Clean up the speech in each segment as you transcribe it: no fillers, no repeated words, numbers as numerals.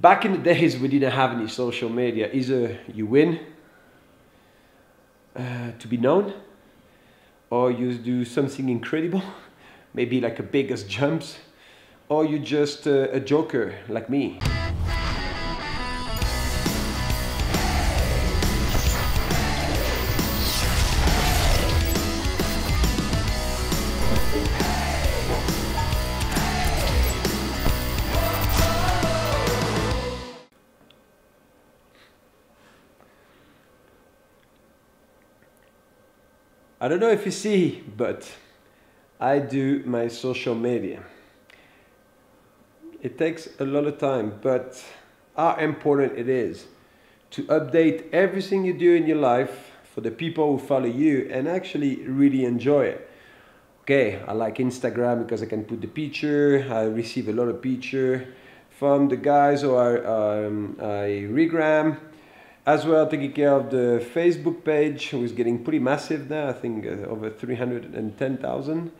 Back in the days we didn't have any social media. Either you win to be known, or you do something incredible, maybe like a biggest jumps, or you just a joker like me. I don't know if you see, but I do my social media. It takes a lot of time, but how important it is to update everything you do in your life for the people who follow you and actually really enjoy it. Okay, I like Instagram because I can put the picture. I receive a lot of pictures from the guys who I regram. As well, taking care of the Facebook page, who is getting pretty massive now, I think over 310,000.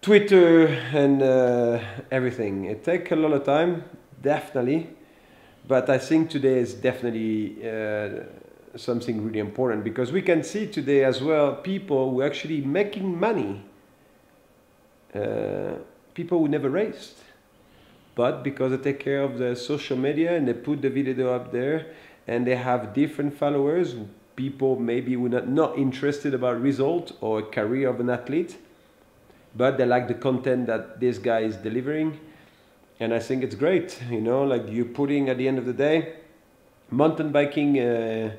Twitter and everything. It takes a lot of time, definitely. But I think today is definitely something really important, because we can see today as well people who are actually making money. People who never raced. But because they take care of their social media and they put the video up there, and they have different followers, people maybe who are not interested about result or career of an athlete, but they like the content that this guy is delivering. And I think it's great, you know, like you're putting at the end of the day, mountain biking in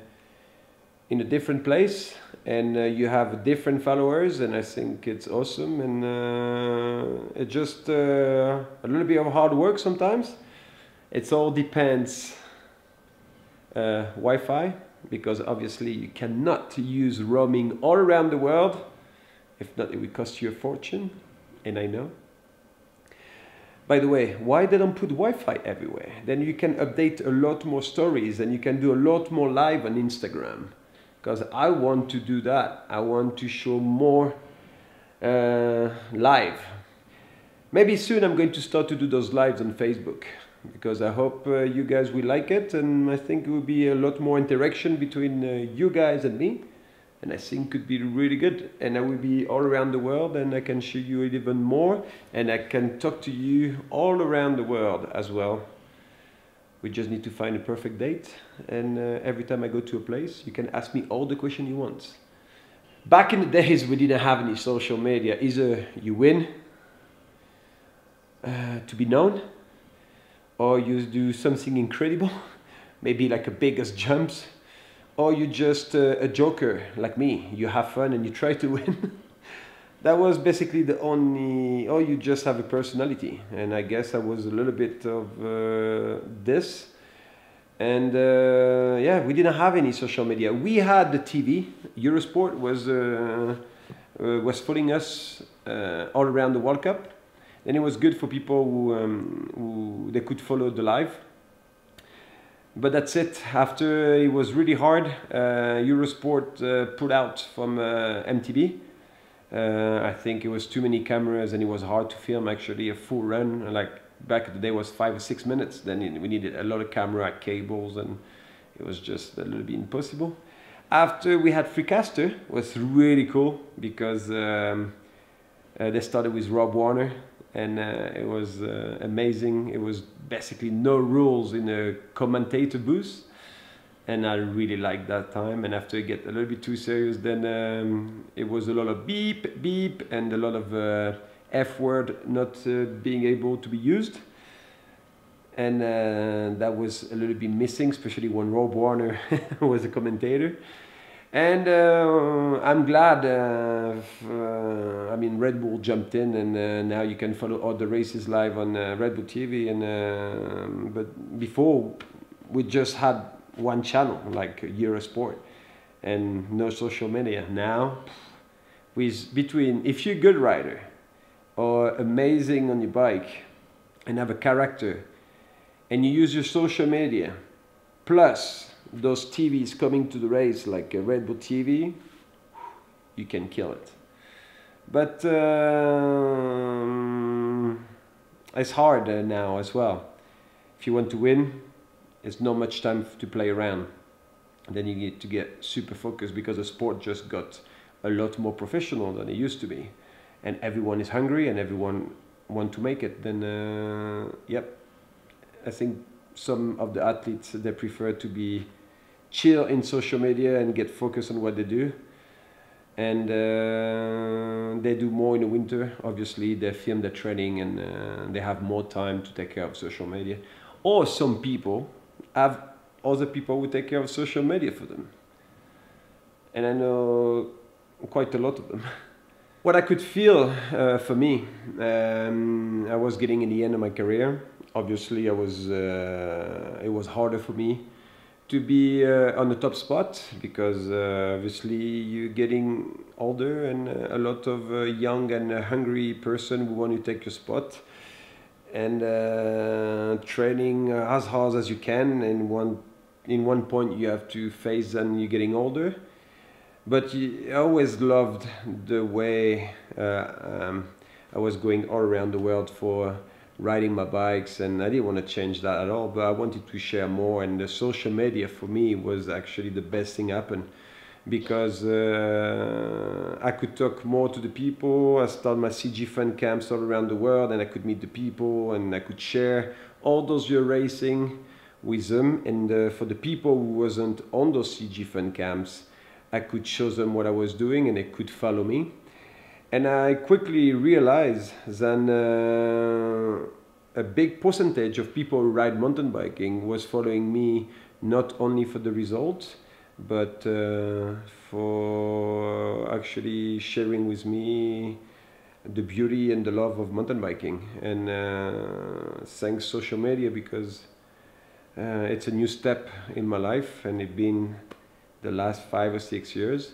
a different place, and you have different followers, and I think it's awesome. And it's just a little bit of hard work sometimes. It all depends. Wi-Fi, because obviously you cannot use roaming all around the world, if not it will cost you a fortune, and I know. By the way, why they don't put Wi-Fi everywhere? Then you can update a lot more stories and you can do a lot more live on Instagram, because I want to do that. I want to show more live. Maybe soon I'm going to start to do those lives on Facebook, because I hope you guys will like it, and I think it will be a lot more interaction between you guys and me, and I think it could be really good, and I will be all around the world and I can show you even more, and I can talk to you all around the world as well. We just need to find a perfect date, and every time I go to a place you can ask me all the questions you want. Back in the days we didn't have any social media. Either you win to be known, or you do something incredible, maybe like a biggest jumps, or you just a joker like me. You have fun and you try to win. That was basically the only, or you just have a personality. And I guess I was a little bit of this. And yeah, we didn't have any social media. We had the TV. Eurosport was following us all around the World Cup. And it was good for people who they could follow the live. But that's it. After it was really hard, Eurosport pulled out from MTB. I think it was too many cameras and it was hard to film actually a full run. Like back in the day was 5 or 6 minutes. Then we needed a lot of camera cables and it was just a little bit impossible. After we had Freecaster, it was really cool because they started with Rob Warner. And it was amazing. It was basically no rules in a commentator booth, and I really liked that time. And after it get a little bit too serious, then it was a lot of beep, beep, and a lot of F word not being able to be used. And that was a little bit missing, especially when Rob Warner was a commentator. And I'm glad, I mean, Red Bull jumped in, and now you can follow all the races live on Red Bull TV. And but before, we just had one channel, like Eurosport, and no social media. Now, with between, if you're a good rider, or amazing on your bike, and have a character, and you use your social media, plus those TVs coming to the race like a Red Bull TV, you can kill it. But it's hard now as well. If you want to win, it's not much time to play around. And then you need to get super focused, because the sport just got a lot more professional than it used to be. And everyone is hungry and everyone wants to make it. Then, yep, I think some of the athletes, they prefer to be chill in social media and get focused on what they do. And they do more in the winter, obviously. They film their training and they have more time to take care of social media. Or some people have other people who take care of social media for them. And I know quite a lot of them. What I could feel for me, I was getting in the end of my career. Obviously, I was, it was harder for me to be on the top spot, because obviously you're getting older and a lot of young and hungry person who want to take your spot, and training as hard as you can, and in one point you have to face, and you're getting older. But I always loved the way I was going all around the world for riding my bikes, and I didn't want to change that at all, but I wanted to share more, and the social media for me was actually the best thing happened, because I could talk more to the people. I started my CG Fun Camps all around the world, and I could meet the people, and I could share all those years racing with them. And for the people who wasn't on those CG Fun Camps, I could show them what I was doing, and they could follow me. And I quickly realized that a big percentage of people who ride mountain biking was following me not only for the results, but for actually sharing with me the beauty and the love of mountain biking. And thanks social media, because it's a new step in my life, and it's been the last 5 or 6 years.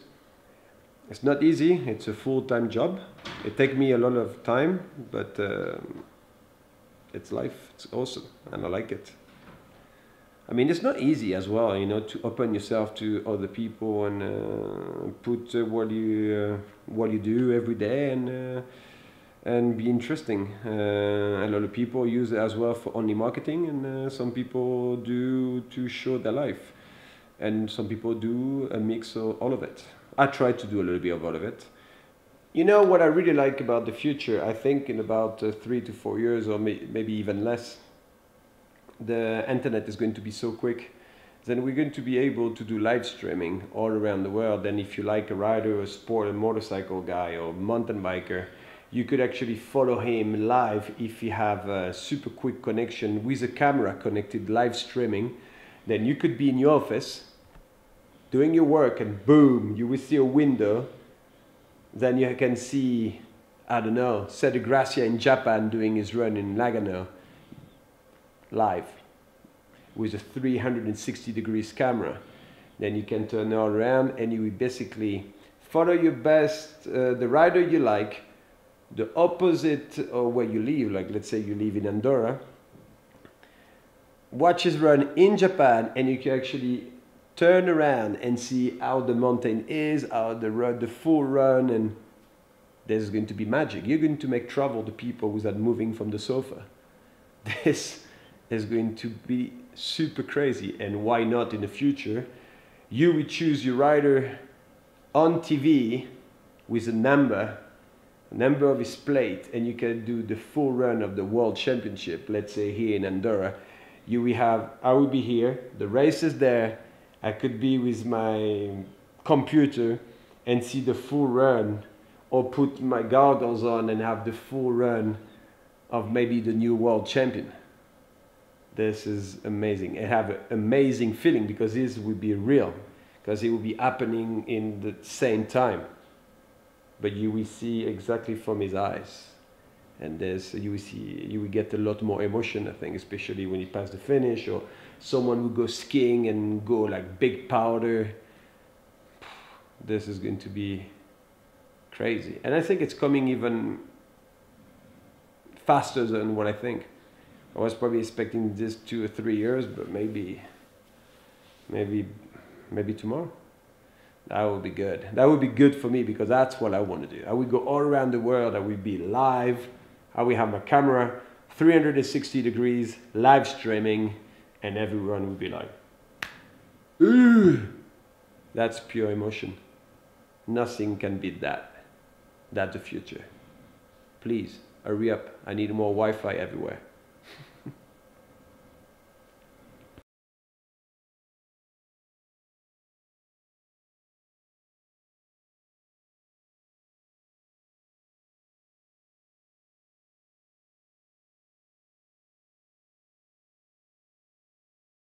It's not easy, it's a full-time job. It takes me a lot of time, but it's life, it's awesome, and I like it. I mean, it's not easy as well, you know, to open yourself to other people and put what you do every day, and be interesting. A lot of people use it as well for only marketing, and some people do to show their life, and some people do a mix of all of it. I try to do a little bit of all of it. You know what I really like about the future, I think in about 3 to 4 years, or maybe even less, the internet is going to be so quick. Then we're going to be able to do live streaming all around the world. And if you like a rider, a sport, a motorcycle guy, or mountain biker, you could actually follow him live if you have a super quick connection with a camera connected live streaming. Then you could be in your office doing your work, and boom, you will see a window. Then you can see, I don't know, Cedric Gracia in Japan doing his run in Lagano live with a 360-degree camera. Then you can turn all around, and you will basically follow your best, the rider you like, the opposite of where you live. Like, let's say you live in Andorra, watch his run in Japan, and you can actually turn around and see how the mountain is, how the full run, and there's going to be magic. You're going to make travel to people without moving from the sofa. This is going to be super crazy, and why not in the future? You will choose your rider on TV with a number of his plate, and you can do the full run of the World Championship, let's say here in Andorra. You will have, I will be here, the race is there, I could be with my computer and see the full run, or put my goggles on and have the full run of maybe the new world champion. This is amazing. I have an amazing feeling, because this will be real, because it will be happening in the same time. But you will see exactly from his eyes. And you will get a lot more emotion, I think, especially when you pass the finish, or someone will go skiing and go like big powder. This is going to be crazy. And I think it's coming even faster than what I think. I was probably expecting this 2 or 3 years, but maybe tomorrow. That would be good. That would be good for me, because that's what I want to do. I will go all around the world. I will be live. I will have my camera 360 degrees, live streaming, and everyone would be like, ooh, that's pure emotion. Nothing can beat that. That's the future. Please, hurry up. I need more Wi-Fi everywhere.